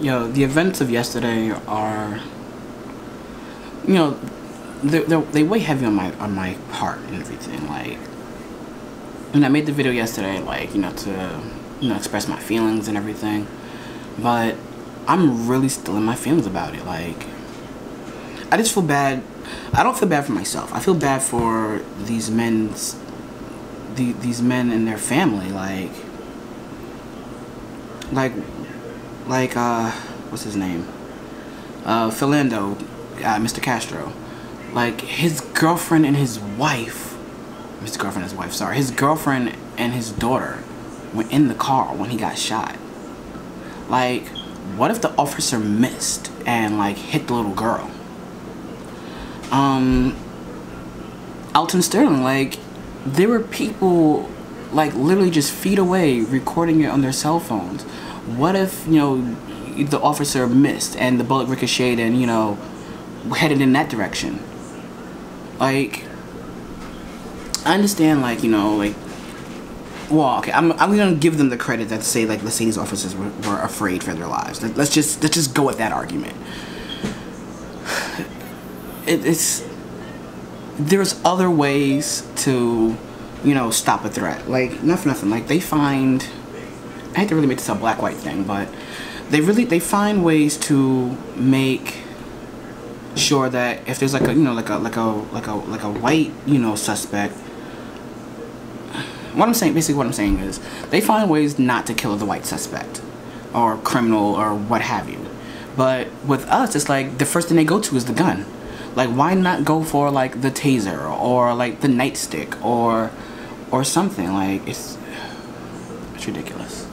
yo, the events of yesterday are, you know, they weigh heavy on my heart and everything. Like, and I made the video yesterday, like, you know, to, you know, express my feelings and everything, but I'm really still in my feelings about it. Like, I just feel bad. I don't feel bad for myself. I feel bad for these men and their family. Like what's his name? Philando, Mr. Castro. Like, his girlfriend and his wife, his girlfriend and his daughter were in the car when he got shot. Like, what if the officer missed and, like, hit the little girl? Alton Sterling, like, there were people, like, literally just feet away recording it on their cell phones. What if, you know, the officer missed and the bullet ricocheted and, you know, headed in that direction? Like, I understand, like, you know, like, well, okay, I'm gonna give them the credit that, say, like, let's say these officers were afraid for their lives. Let's just go with that argument. There's other ways to, you know, stop a threat. Like, not for nothing, like, they find, I hate to really make this a black-white thing, but they find ways to make sure that if there's, like, a, you know, like a white, you know, suspect. Basically what I'm saying is they find ways not to kill the white suspect or criminal or what have you. But with us, it's like the first thing they go to is the gun. Like, why not go for, like, the taser or, like, the nightstick or something? Like, it's ridiculous.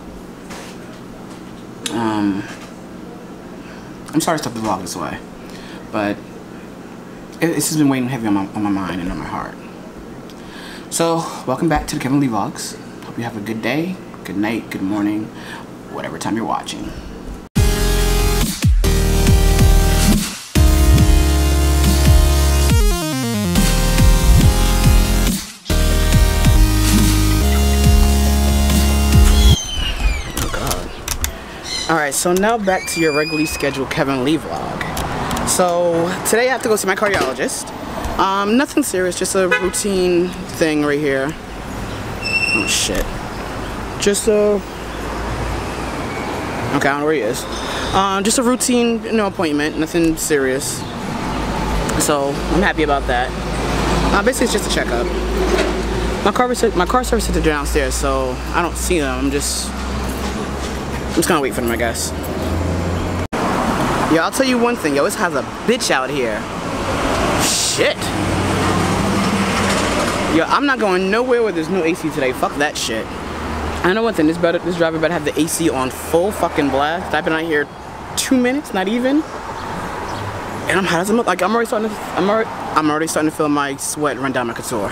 I'm sorry to start the vlog this way, but it's just been weighing heavy on my mind and on my heart. So, welcome back to the Kevin Lee Vlogs. Hope you have a good day, good night, good morning, whatever time you're watching. Alright, so now back to your regularly scheduled Kevin Lee vlog. So, today I have to go see my cardiologist. Nothing serious, just a routine thing right here. Oh shit. Okay, I don't know where he is. Just a routine, you know, appointment, nothing serious. So, I'm happy about that. Basically, it's just a checkup. My car service is downstairs, so I don't see them. I'm just gonna wait for them, I guess. Yo, I'll tell you one thing, yo, this has a bitch out here. Shit. Yo, I'm not going nowhere where there's no AC today. Fuck that shit. I know one thing, this driver better have the AC on full fucking blast. I've been out here 2 minutes, not even. And I'm hot as a motherfucker. Like, I'm already starting to feel my sweat run down my couture.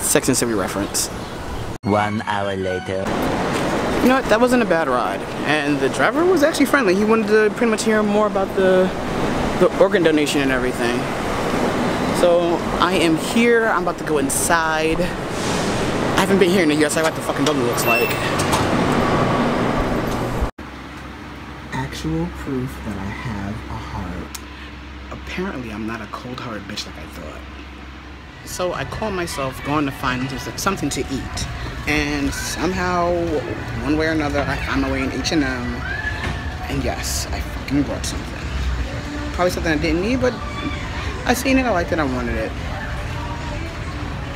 Sex and City reference. 1 hour later. You know what, that wasn't a bad ride, and the driver was actually friendly. He wanted to pretty much hear more about the organ donation and everything. So, I am here, I'm about to go inside. I haven't been here in a year, so I know what the fucking building looks like. Actual proof that I have a heart. Apparently, I'm not a cold-hearted bitch like I thought. So I caught myself going to find something to eat, and somehow, one way or another, I found my way in H&M, and yes, I fucking brought something. Probably something I didn't need, but I seen it, I liked it, I wanted it.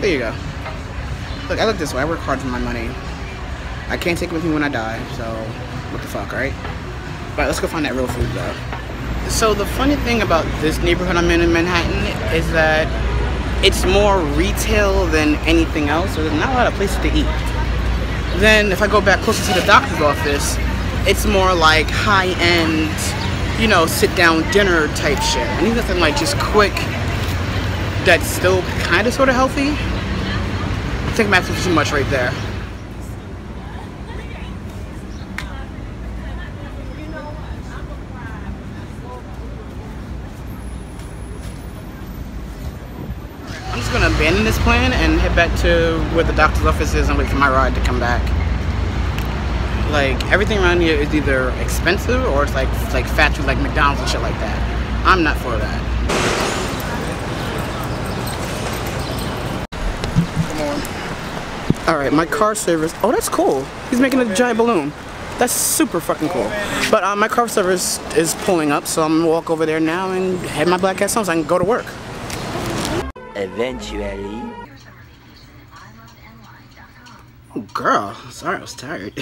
There you go. Look, I look this way, I work hard for my money. I can't take it with me when I die, so what the fuck, right? But let's go find that real food, though. So the funny thing about this neighborhood I'm in Manhattan is that it's more retail than anything else, so there's not a lot of places to eat. Then if I go back closer to the doctor's office, it's more like high-end, you know, sit-down dinner type shit. I need something like just quick that's still kind of sort of healthy. I think I'm asking too much right there. Gonna abandon this plan and head back to where the doctor's office is and wait for my ride to come back. Like, everything around here is either expensive or it's like fat food, like McDonald's and shit like that. I'm not for that. Come on. All right, my car service. Oh, that's cool. He's making a giant balloon. That's super fucking cool. But my car service is pulling up, so I'm gonna walk over there now and head my black ass home so I can go to work. Eventually. Oh, girl. Sorry, I was tired.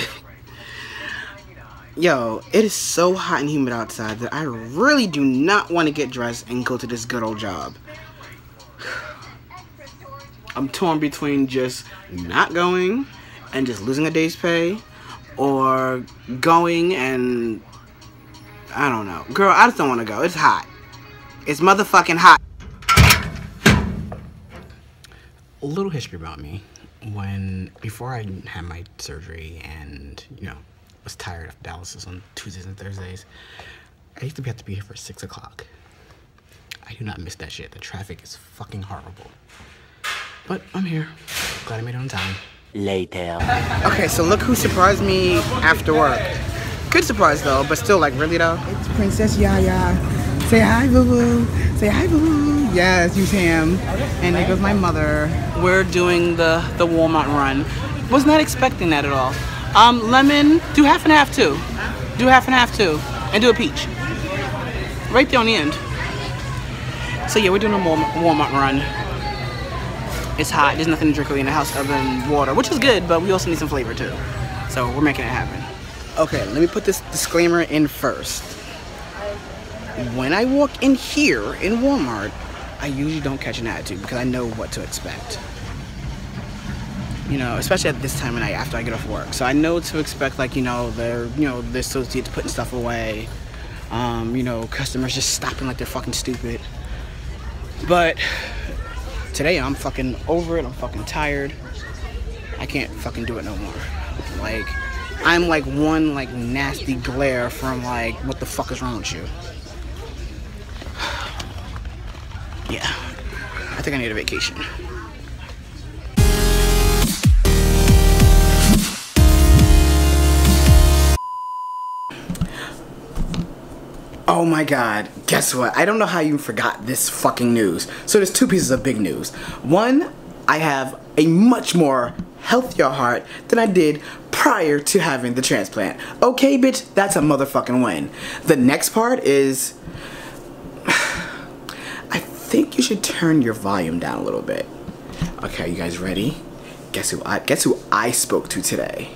Yo, it is so hot and humid outside that I really do not want to get dressed and go to this good old job. I'm torn between just not going and just losing a day's pay, or going and I don't know. Girl, I just don't want to go. It's hot. It's motherfucking hot. A little history about me. Before I had my surgery and, you know, was tired of dialysis on Tuesdays and Thursdays, I used to have to be here for 6 o'clock. I do not miss that shit. The traffic is fucking horrible. But I'm here. Glad I made it on time. Later. Okay, so look who surprised me after work. Good surprise though, but still, like, really though? It's Princess Yaya. Say hi, boo-boo. Say hi, boo-boo. Yes, you Sam. And there goes my mother. We're doing the Walmart run. Was not expecting that at all. Lemon, do half and half too. Do half and half too. And do a peach. Right there on the end. So yeah, we're doing a Walmart run. It's hot, there's nothing to drink really in the house other than water, which is good, but we also need some flavor too. So we're making it happen. Okay, let me put this disclaimer in first. When I walk in here in Walmart, I usually don't catch an attitude because I know what to expect. You know, especially at this time of night after I get off work. So I know to expect, like, you know, the associates putting stuff away. You know, customers just stopping like they're fucking stupid. But today I'm fucking over it. I'm fucking tired. I can't fucking do it no more. Like, I'm like one like nasty glare from like, what the fuck is wrong with you? Yeah, I think I need a vacation. Oh my god, guess what? I don't know how you forgot this fucking news. So there's two pieces of big news. One, I have a much more healthier heart than I did prior to having the transplant. Okay, bitch, that's a motherfucking win. The next part is, I think you should turn your volume down a little bit. Okay, you guys ready? Guess who I spoke to today?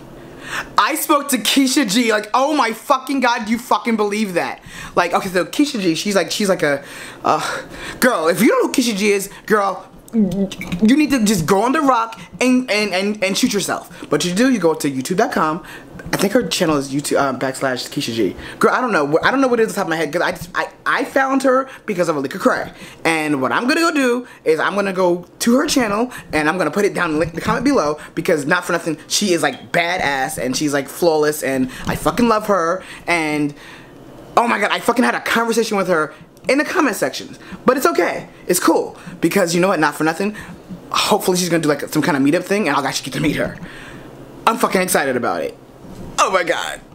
I spoke to Keisha G. Like, oh my fucking god, do you fucking believe that? Like, okay, so Keisha G, she's like a, girl, if you don't know who Keisha G is, girl, you need to just go on the rock and shoot yourself. But you do, you go to youtube.com. I think her channel is YouTube /Keisha G. Girl, I don't know what it is off the top of my head, because I found her because of Alika Cray. And what I'm gonna go do is I'm gonna go to her channel and I'm gonna put it down in the comment below, because not for nothing, she is like badass and she's like flawless and I fucking love her. And oh my god, I fucking had a conversation with her in the comment sections. But it's okay, it's cool, because you know what, not for nothing, hopefully she's gonna do like some kind of meetup thing and I'll actually get to meet her. I'm fucking excited about it. Oh my god.